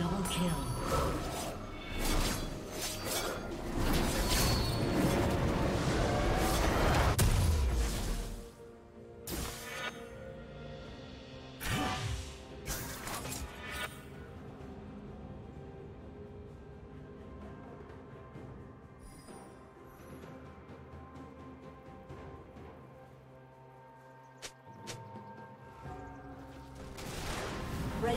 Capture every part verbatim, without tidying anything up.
Double kill. Red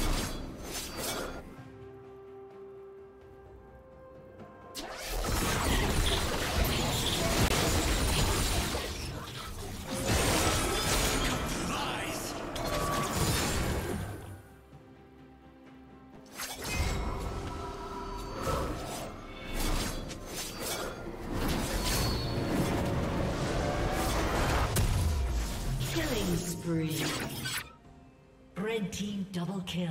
Red team double kill.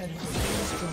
turret has been destroyed.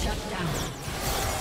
Shut down.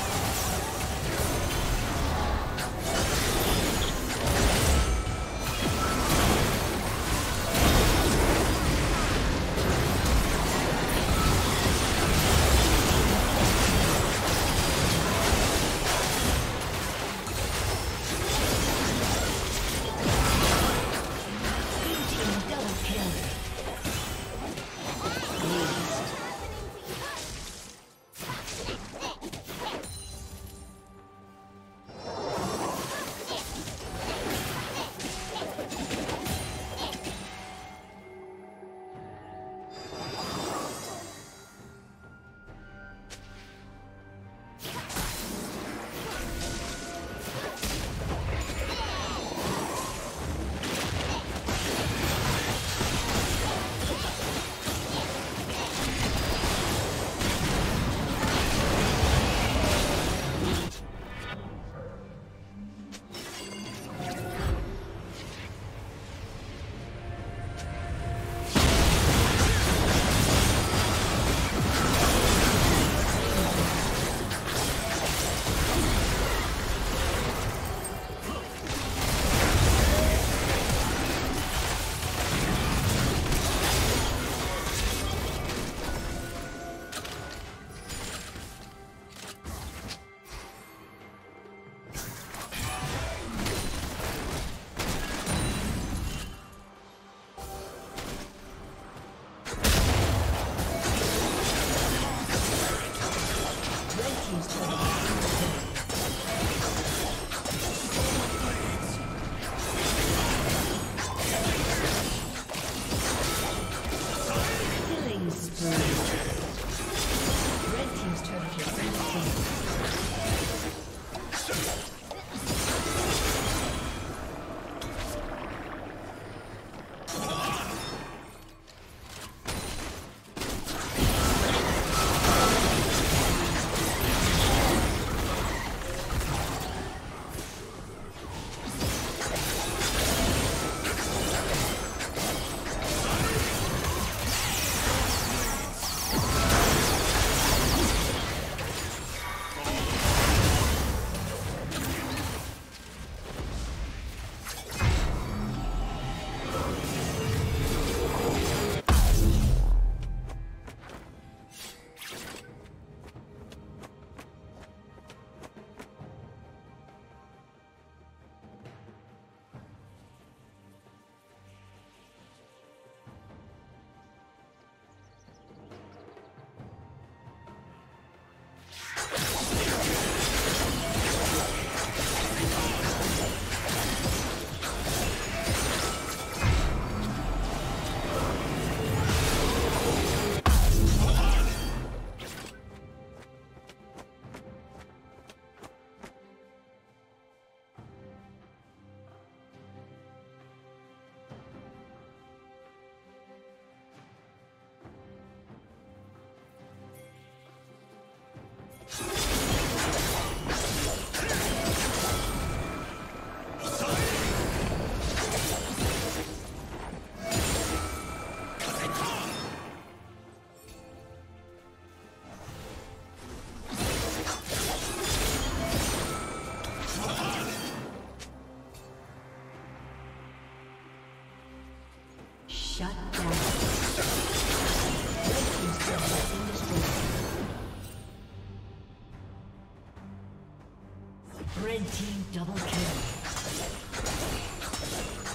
Red team double kill.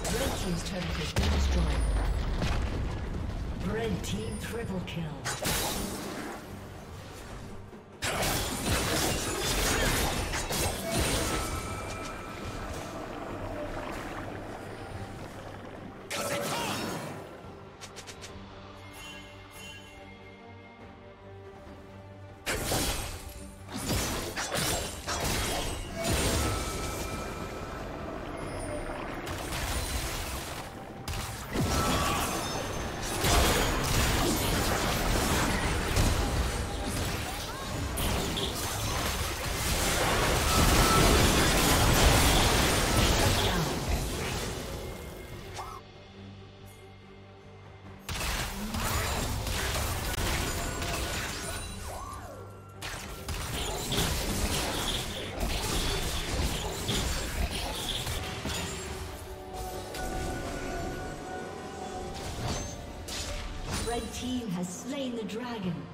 Red team's turret has been destroyed. Red team triple kill. team has slain the dragon.